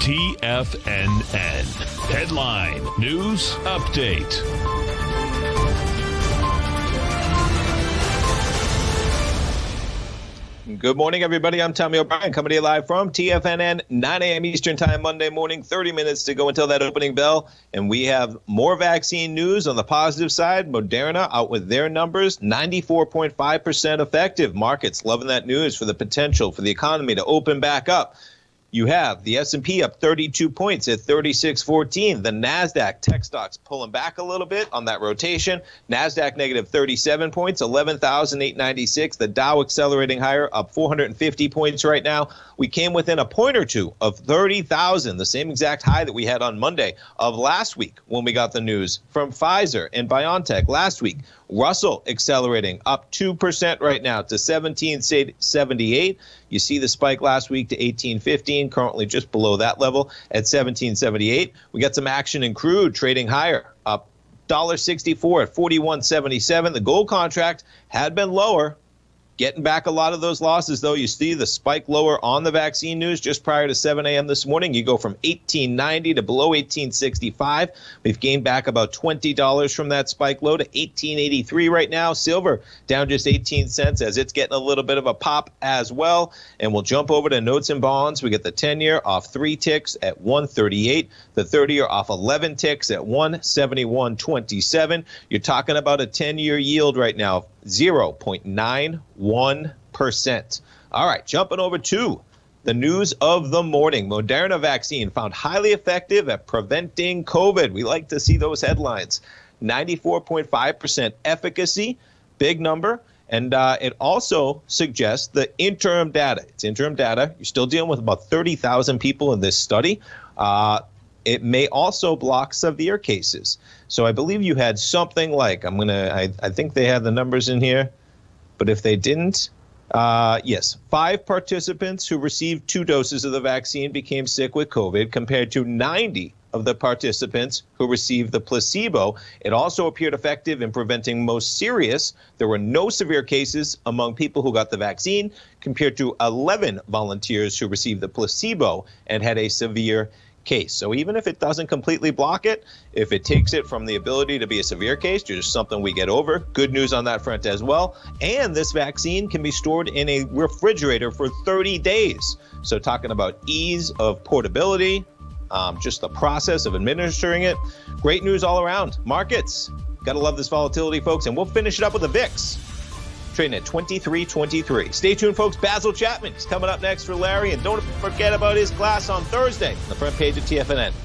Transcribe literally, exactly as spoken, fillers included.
T F N N. Headline News Update. Good morning, everybody. I'm Tommy O'Brien, coming to you live from T F N N, nine a m Eastern Time, Monday morning, thirty minutes to go until that opening bell. And we have more vaccine news on the positive side. Moderna out with their numbers, ninety-four point five percent effective. Markets loving that news for the potential for the economy to open back up. You have the S and P up thirty-two points at thirty-six fourteen. The NASDAQ tech stocks pulling back a little bit on that rotation. NASDAQ negative thirty-seven points, eleven thousand eight hundred ninety-six. The Dow accelerating higher, up four hundred fifty points right now. We came within a point or two of thirty thousand, the same exact high that we had on Monday of last week when we got the news from Pfizer and BioNTech last week. Russell accelerating up two percent right now to seventeen seventy-eight. You see the spike last week to eighteen fifteen, currently just below that level at seventeen seventy-eight. We got some action in crude trading higher, up one dollar sixty-four at forty-one seventy-seven. The gold contract had been lower, getting back a lot of those losses, though. You see the spike lower on the vaccine news just prior to seven a m this morning. You go from eighteen ninety to below eighteen sixty-five. We've gained back about twenty dollars from that spike low to eighteen eighty-three right now. Silver down just eighteen cents as it's getting a little bit of a pop as well. And we'll jump over to notes and bonds. We get the ten-year off three ticks at one thirty-eight. The thirty-year off eleven ticks at one seventy-one twenty-seven. You're talking about a ten-year yield right now, zero point nine one percent. All right, jumping over to the news of the morning. Moderna vaccine found highly effective at preventing COVID. We like to see those headlines. ninety-four point five percent efficacy, big number. And uh, it also suggests the interim data. It's interim data. You're still dealing with about thirty thousand people in this study. Uh, It may also block severe cases. So I believe you had something like, I'm going to, I, I think they had the numbers in here, but if they didn't, uh, yes, five participants who received two doses of the vaccine became sick with COVID compared to ninety of the participants who received the placebo. It also appeared effective in preventing most serious. There were no severe cases among people who got the vaccine compared to eleven volunteers who received the placebo and had a severe case. So even if it doesn't completely block it, if it takes it from the ability to be a severe case, just something we get over. Good news on that front as well. And this vaccine can be stored in a refrigerator for thirty days. So talking about ease of portability, um, just the process of administering it. Great news all around. Markets, gotta love this volatility, folks. And we'll finish it up with the V I X, trading at twenty-three twenty-three. Stay tuned, folks. Basil Chapman is coming up next for Larry. And don't forget about his class on Thursday on the front page of T F N N.